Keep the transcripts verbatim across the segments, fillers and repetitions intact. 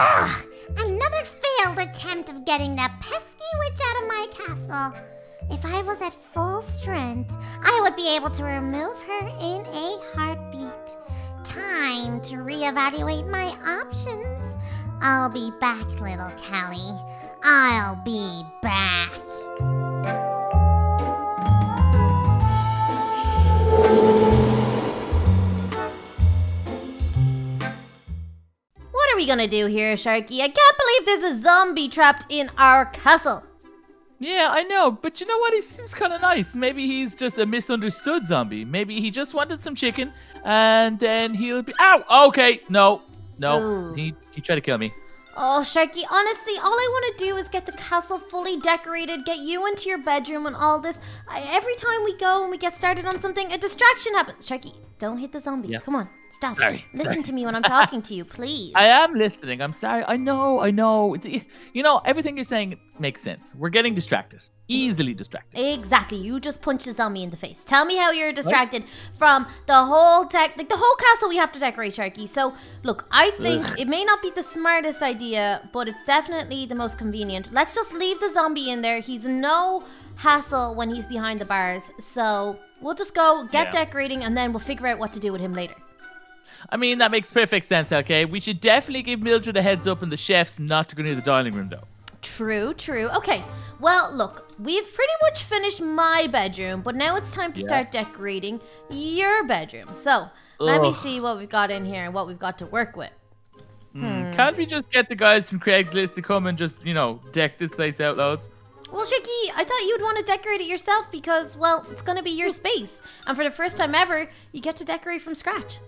Ugh, another failed attempt of getting that pesky witch out of my castle. If I was at full strength, I would be able to remove her in a heartbeat. Time to reevaluate my options. I'll be back, Little Kelly. I'll be back. What are we gonna do here, Sharky? I can't believe there's a zombie trapped in our castle. Yeah, I know, but you know what? He seems kind of nice. Maybe he's just a misunderstood zombie. Maybe he just wanted some chicken, and then he'll be... Ow! Okay, no. No, Ooh. he he tried to kill me. Oh, Sharky, honestly, all I want to do is get the castle fully decorated, get you into your bedroom and all this. I, every time we go and we get started on something, a distraction happens. Sharky, don't hit the zombie. Yeah. Come on, stop. Sorry. Listen sorry. to me when I'm talking to you, please. I am listening. I'm sorry. I know, I know. You know, everything you're saying makes sense. We're getting distracted. Easily distracted. Exactly. You just punched a zombie in the face. Tell me how you're distracted what? from the whole tech, like the whole castle we have to decorate, Sharky. So, look, I think Ugh. it may not be the smartest idea, but it's definitely the most convenient. Let's just leave the zombie in there. He's no hassle when he's behind the bars. So, we'll just go get yeah. decorating, and then we'll figure out what to do with him later. I mean, that makes perfect sense, okay? We should definitely give Mildred a heads up and the chefs not to go near the dining room, though. True, true. Okay, well, look, we've pretty much finished my bedroom, but now it's time to yeah. start decorating your bedroom. So, Ugh. let me see what we've got in here and what we've got to work with. Mm, hmm. Can't we just get the guys from Craigslist to come and just, you know, deck this place out loads? Well, Sharky, I thought you'd want to decorate it yourself because, well, it's going to be your space. And for the first time ever, you get to decorate from scratch.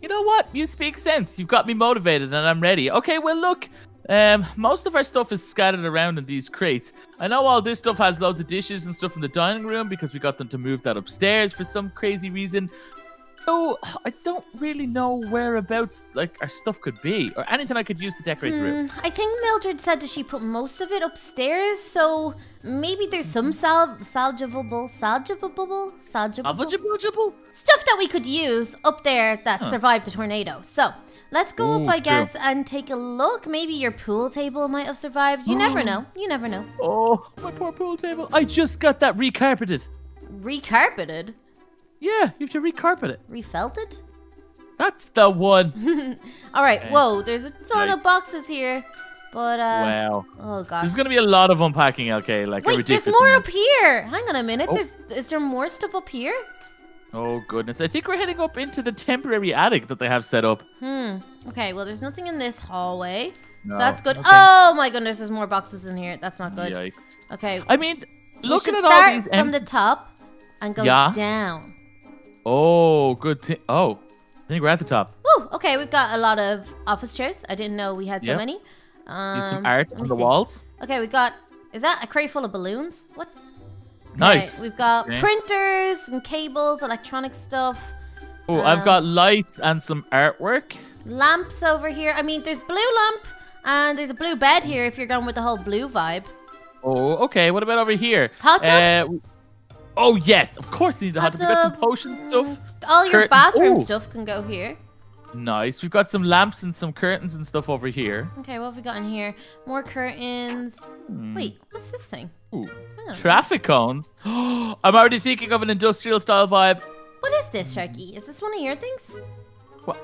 You know what? You speak sense. You've got me motivated and I'm ready. Okay, well, look... Um, most of our stuff is scattered around in these crates. I know all this stuff has loads of dishes and stuff in the dining room because we got them to move that upstairs for some crazy reason. So I don't really know whereabouts like our stuff could be or anything I could use to decorate hmm, the room. I think Mildred said that she put most of it upstairs, so maybe there's some sal salvageable, salvageable, salvageable stuff that we could use up there that huh. survived the tornado. So. Let's go Ooh, up, I guess, true. and take a look. Maybe your pool table might have survived. You oh. never know. You never know. Oh, my poor pool table. I just got that recarpeted. Recarpeted? Yeah, you have to recarpet it. Refelted? That's the one. All right. Okay. Whoa, there's a ton nice. of boxes here. But, uh... wow. Oh, gosh. There's going to be a lot of unpacking, okay? Like, Wait, there's more amount. up here. Hang on a minute. Oh. There's, is there more stuff up here? Oh, goodness. I think we're heading up into the temporary attic that they have set up. Hmm. Okay, well, there's nothing in this hallway. No, so that's good. Okay. Oh, my goodness. There's more boxes in here. That's not good. Yikes. Okay. I mean, looking at all these... from the top and go yeah. down. Oh, good thing. Oh, I think we're at the top. Woo! Okay, we've got a lot of office chairs. I didn't know we had so yeah. many. Um, Need some art on the see. walls. Okay, we've got... Is that a crate full of balloons? What? Nice. Okay, we've got okay. printers and cables, electronic stuff. Oh, um, I've got lights and some artwork. Lamps over here. I mean, there's blue lamp and there's a blue bed here if you're going with the whole blue vibe. Oh, okay. What about over here? Hot tub? Uh, oh, yes. Of course we need a hot tub. We've got some potion stuff. All your curtains. bathroom Ooh. stuff can go here. Nice. We've got some lamps and some curtains and stuff over here. Okay, what have we got in here? More curtains. Mm. Wait, what's this thing? Ooh. Traffic cones? I'm already thinking of an industrial style vibe. What is this, Sharky? Is this one of your things? What?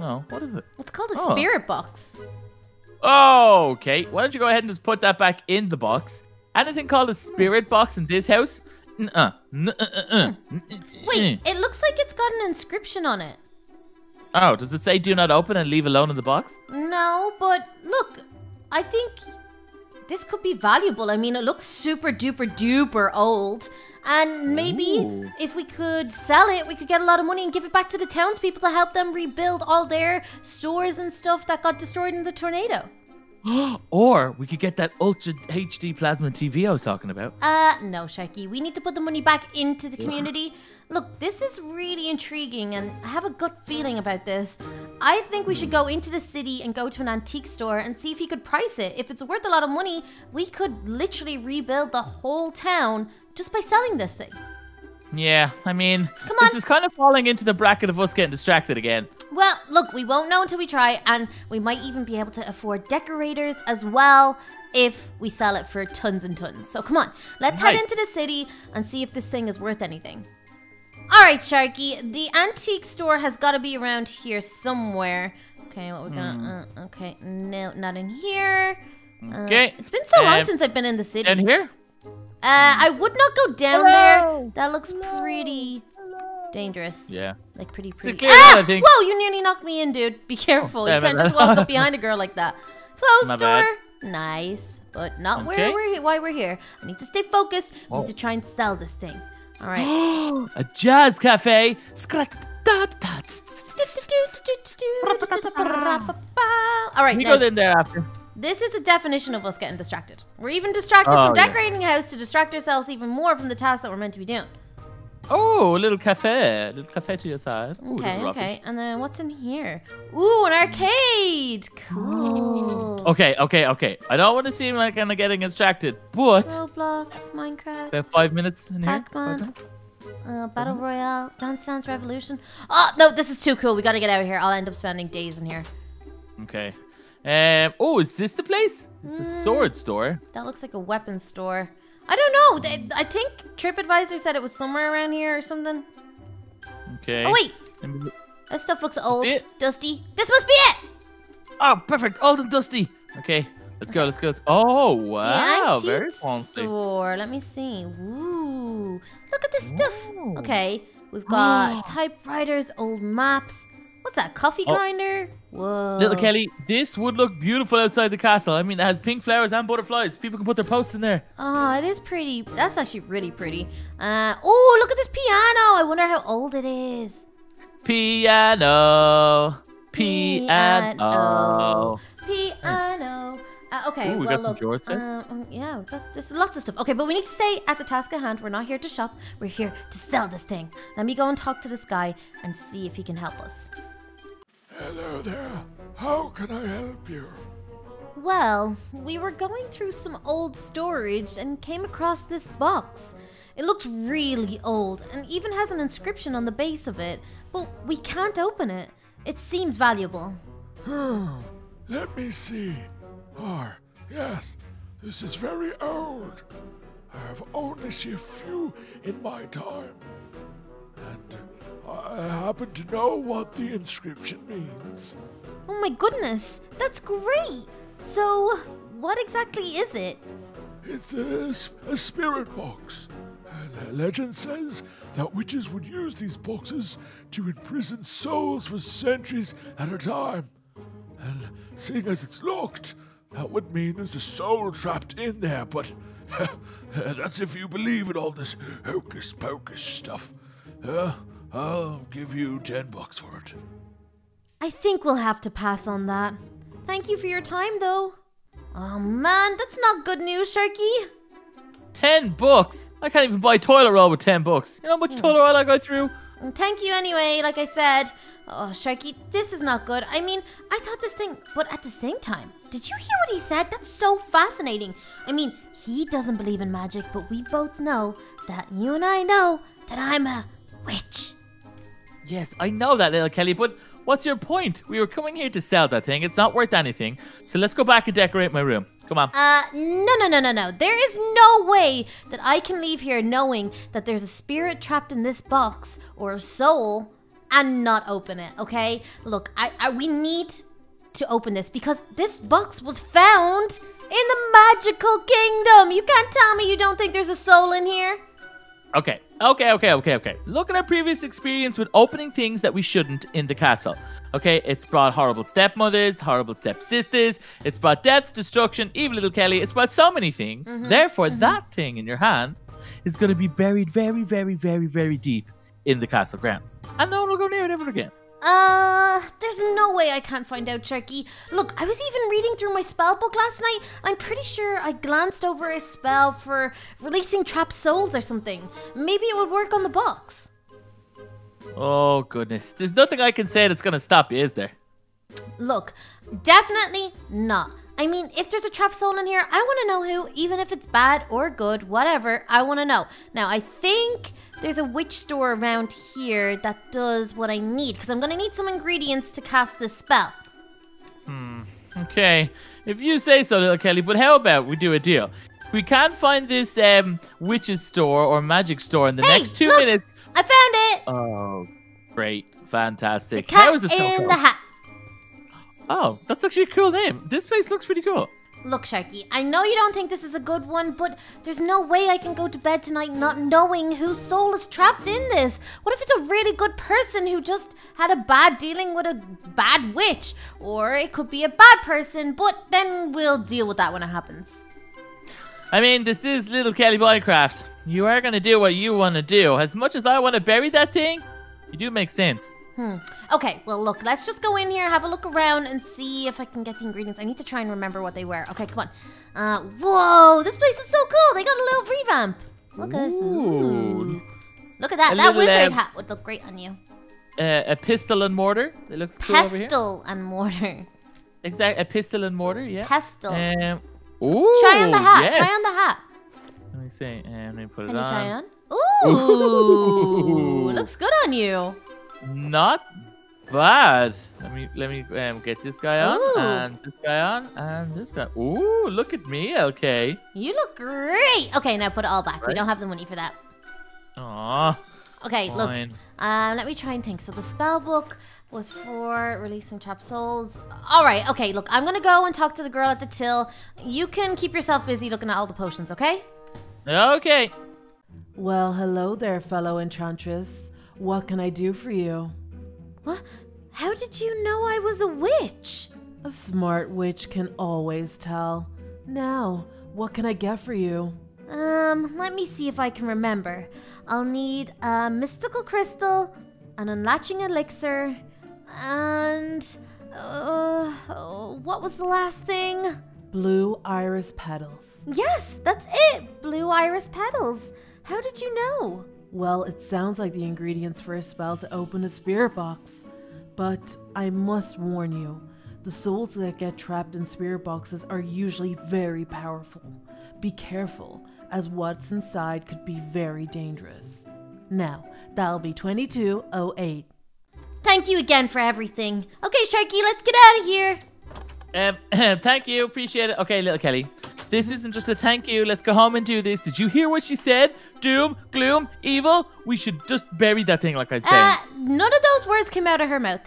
No, what is it? It's called a oh. spirit box. Oh, okay. Why don't you go ahead and just put that back in the box? Anything called a spirit box in this house? Nuh-uh. Nuh-uh-uh. Wait, it looks like it's got an inscription on it. Oh, does it say do not open and leave alone in the box? No, but look, I think this could be valuable. I mean, it looks super duper duper old. And maybe Ooh. if we could sell it, we could get a lot of money and give it back to the townspeople to help them rebuild all their stores and stuff that got destroyed in the tornado. Or we could get that Ultra H D plasma T V I was talking about. Uh, no, Sharky. We need to put the money back into the community. Look, this is really intriguing, and I have a good feeling about this. I think we should go into the city and go to an antique store and see if he could price it. If it's worth a lot of money, we could literally rebuild the whole town just by selling this thing. Yeah, I mean, Come on. this is kind of falling into the bracket of us getting distracted again. Well, look, we won't know until we try, and we might even be able to afford decorators as well if we sell it for tons and tons. So come on, let's nice. head into the city and see if this thing is worth anything. All right, Sharky, the antique store has got to be around here somewhere. Okay, what we got? Mm. Uh, okay, no, not in here. Okay. Uh, it's been so um, long since I've been in the city. In here? Uh, I would not go down Hello. there. That looks Hello. pretty... dangerous. Yeah. Like pretty, pretty. Ah! Out, whoa, you nearly knocked me in, dude. Be careful. You can't just walk up behind a girl like that. Closed My door. Bad. Nice. But not okay. where we're why we're here. I need to stay focused. Whoa. We need to try and sell this thing. All right. A jazz cafe. All right. You go in there after. This is a definition of us getting distracted. We're even distracted oh, from decorating yeah. a house to distract ourselves even more from the task that we're meant to be doing. Oh, a little cafe. A little cafe to your side. Ooh, okay, okay. And then what's in here? Ooh, an arcade. Cool. Okay, okay, okay. I don't want to seem like I'm getting distracted, but... Roblox, Minecraft. About five minutes in here. Pac-Man. Uh, Battle Royale. Dance Dance Revolution. Oh, no, this is too cool. We got to get out of here. I'll end up spending days in here. Okay. Um. Oh, is this the place? It's a sword store. That looks like a weapons store. I don't know. I think TripAdvisor said it was somewhere around here or something. Okay. Oh, wait. That stuff looks old. Dusty. This must be it. Oh, perfect. Old and dusty. Okay. Let's go. Let's go. Oh, wow. The Very fancy. Store. Let me see. Ooh. Look at this stuff. Ooh. Okay. We've got typewriters, old maps. What's that? Coffee oh. grinder? Whoa. Little Kelly, this would look beautiful outside the castle. I mean, it has pink flowers and butterflies. People can put their posts in there. Oh, it is pretty. That's actually really pretty. Uh, oh, look at this piano. I wonder how old it is. Piano. Piano. Piano. Piano. Uh, okay, Ooh, we well, got look, some drawers there. Uh, yeah, we've got, there's lots of stuff. Okay, but we need to stay at the task at hand. We're not here to shop. We're here to sell this thing. Let me go and talk to this guy and see if he can help us. Hello there. How can I help you? Well, we were going through some old storage and came across this box. It looks really old and even has an inscription on the base of it, but we can't open it. It seems valuable. Hmm. Let me see. Ah, yes. This is very old. I have only seen a few in my time. And... I happen to know what the inscription means. Oh my goodness, that's great! So, what exactly is it? It's a, a spirit box. And legend says that witches would use these boxes to imprison souls for centuries at a time. And seeing as it's locked, that would mean there's a soul trapped in there, but that's if you believe in all this hocus-pocus stuff. Uh, I'll give you ten bucks for it. I think we'll have to pass on that. Thank you for your time, though. Oh, man, that's not good news, Sharky. Ten bucks? I can't even buy toilet roll with ten bucks. You know how much toilet roll I go through? Thank you anyway, like I said. Oh, Sharky, this is not good. I mean, I thought this thing... But at the same time, did you hear what he said? That's so fascinating. I mean, he doesn't believe in magic, but we both know that you and I know that I'm a witch. Yes, I know that, Little Kelly, but what's your point? We were coming here to sell that thing. It's not worth anything. So let's go back and decorate my room. Come on. Uh, no, no, no, no, no. There is no way that I can leave here knowing that there's a spirit trapped in this box, or a soul, and not open it, okay? Look, I, I we need to open this, because this box was found in the magical kingdom. You can't tell me you don't think there's a soul in here. Okay, okay, okay, okay, okay. Look at our previous experience with opening things that we shouldn't in the castle. Okay, it's brought horrible stepmothers, horrible stepsisters. It's brought death, destruction, evil Little Kelly. It's brought so many things. Mm-hmm. Therefore, mm-hmm. that thing in your hand is going to be buried very, very, very, very deep in the castle grounds. And no one will go near it ever again. Uh, there's no way I can't find out, Sharky. Look, I was even reading through my spell book last night. I'm pretty sure I glanced over a spell for releasing trapped souls or something. Maybe it would work on the box. Oh, goodness. There's nothing I can say that's going to stop you, is there? Look, definitely not. I mean, if there's a trapped soul in here, I want to know who, even if it's bad or good, whatever, I want to know. Now, I think... There's a witch store around here that does what I need, because I'm going to need some ingredients to cast this spell. Hmm, okay. If you say so, Little Kelly, but how about we do a deal? If we can't find this um, witch's store or magic store in the hey, next two look, minutes... I found it! Oh, great. Fantastic. The Cat in the Hat. Oh, that's actually a cool name. This place looks pretty cool. Look, Sharky, I know you don't think this is a good one, but there's no way I can go to bed tonight not knowing whose soul is trapped in this. What if it's a really good person who just had a bad dealing with a bad witch? Or it could be a bad person, but then we'll deal with that when it happens. I mean, this is Little Kelly Minecraft. You are going to do what you want to do. As much as I want to bury that thing, you do make sense. Hmm. Okay, well, look, let's just go in here, have a look around, and see if I can get the ingredients. I need to try and remember what they were. Okay, come on. Uh, whoa, this place is so cool. They got a little revamp. Look at this. Ooh. Look at that. A that little, wizard uh, hat would look great on you. Uh, a pistol and mortar. That looks cool over here. Pestle and mortar. Exactly. A pistol and mortar, yeah. Pestle. Um, ooh, try on the hat. Yes. Try on the hat. Let me see. Uh, let me put can it on. Can you try it on? Ooh. Looks good on you. Not bad. Let me let me um, get this guy on, ooh, and this guy on, and this guy. Ooh, look at me, L K. You look great. Okay, now put it all back. Right. We don't have the money for that. Aww. Okay, fine. Look. Um, let me try and think. So the spell book was for releasing trapped souls. All right. Okay. Look, I'm gonna go and talk to the girl at the till. You can keep yourself busy looking at all the potions. Okay. Okay. Well, hello there, fellow enchantress. What can I do for you? What? How did you know I was a witch? A smart witch can always tell. Now, what can I get for you? Um, let me see if I can remember. I'll need a mystical crystal, an unlatching elixir, and... Uh, oh, what was the last thing? Blue iris petals. Yes, that's it! Blue iris petals. How did you know? Well, it sounds like the ingredients for a spell to open a spirit box. But I must warn you, the souls that get trapped in spirit boxes are usually very powerful. Be careful, as what's inside could be very dangerous. Now, that'll be twenty-two oh eight. Thank you again for everything. Okay, Sharky, let's get out of here. Um, thank you, appreciate it. Okay, Little Kelly. This isn't just a thank you. Let's go home and do this. Did you hear what she said? Doom, gloom, evil. We should just bury that thing like I said. Uh, none of those words came out of her mouth.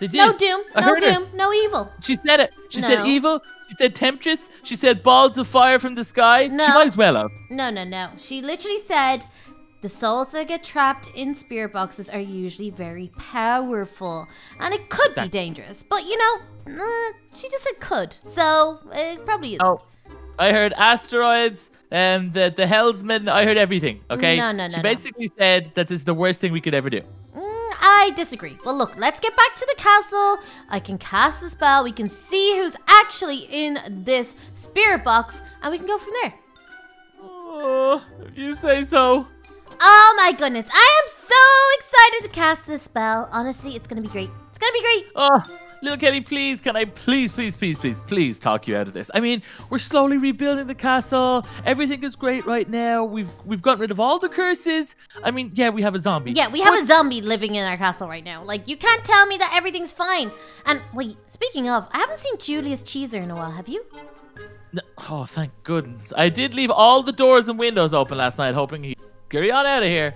They did. No doom, I no doom, her. no evil. She said it. She no. said evil. She said temptress. She said balls of fire from the sky. No. She might as well have. No, no, no. She literally said, the souls that get trapped in spirit boxes are usually very powerful. And it could that. be dangerous. But, you know, uh, she just said could. So, it probably isn't. Oh. I heard asteroids and the, the Hellsmen. I heard everything, okay? No, no, no, She basically no. said that this is the worst thing we could ever do. Mm, I disagree. Well, look, let's get back to the castle. I can cast the spell. We can see who's actually in this spirit box, and we can go from there. Oh, if you say so. Oh, my goodness. I am so excited to cast this spell. Honestly, it's going to be great. It's going to be great. Oh. Little Kelly, please, can I please, please, please, please, please talk you out of this? I mean, we're slowly rebuilding the castle. Everything is great right now. We've we've gotten rid of all the curses. I mean, yeah, we have a zombie. Yeah, we have but a zombie living in our castle right now. Like, you can't tell me that everything's fine. And, wait, speaking of, I haven't seen Julius Caesar in a while, have you? No, oh, thank goodness. I did leave all the doors and windows open last night, hoping he'd carry on out of here.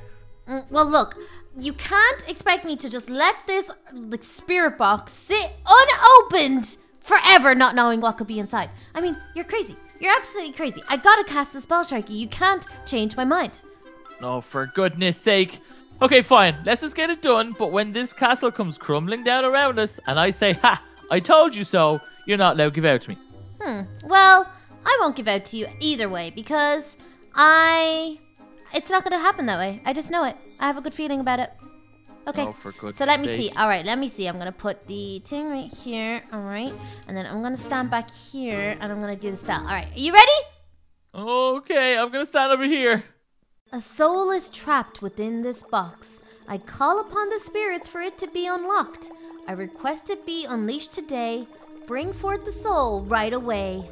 Mm, well, look. You can't expect me to just let this like, spirit box sit unopened forever not knowing what could be inside. I mean, you're crazy. You're absolutely crazy. I gotta cast the spell, Sharky. You can't change my mind. No, for goodness sake. Okay, fine. Let's just get it done. But when this castle comes crumbling down around us and I say, ha, I told you so, you're not allowed to give out to me. Hmm. Well, I won't give out to you either way because I... It's not going to happen that way. I just know it. I have a good feeling about it. Okay. Oh, for goodness sake. So let me see. All right, let me see. I'm going to put the thing right here. All right. And then I'm going to stand back here and I'm going to do the spell. All right. Are you ready? Okay. I'm going to stand over here. A soul is trapped within this box. I call upon the spirits for it to be unlocked. I request it be unleashed today. Bring forth the soul right away.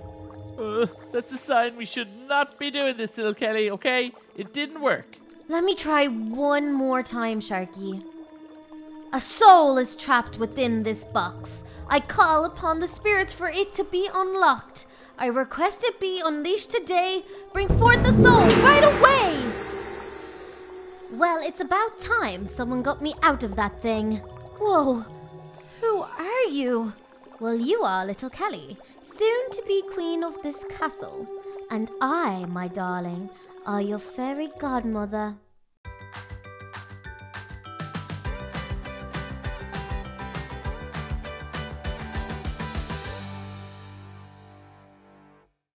Uh, that's a sign we should not be doing this, Little Kelly, okay? It didn't work. Let me try one more time, Sharky. A soul is trapped within this box. I call upon the spirits for it to be unlocked. I request it be unleashed today. Bring forth the soul right away! Well, it's about time someone got me out of that thing. Whoa, who are you? Well, you are Little Kelly, soon to be queen of this castle. And I, my darling, are your fairy godmother.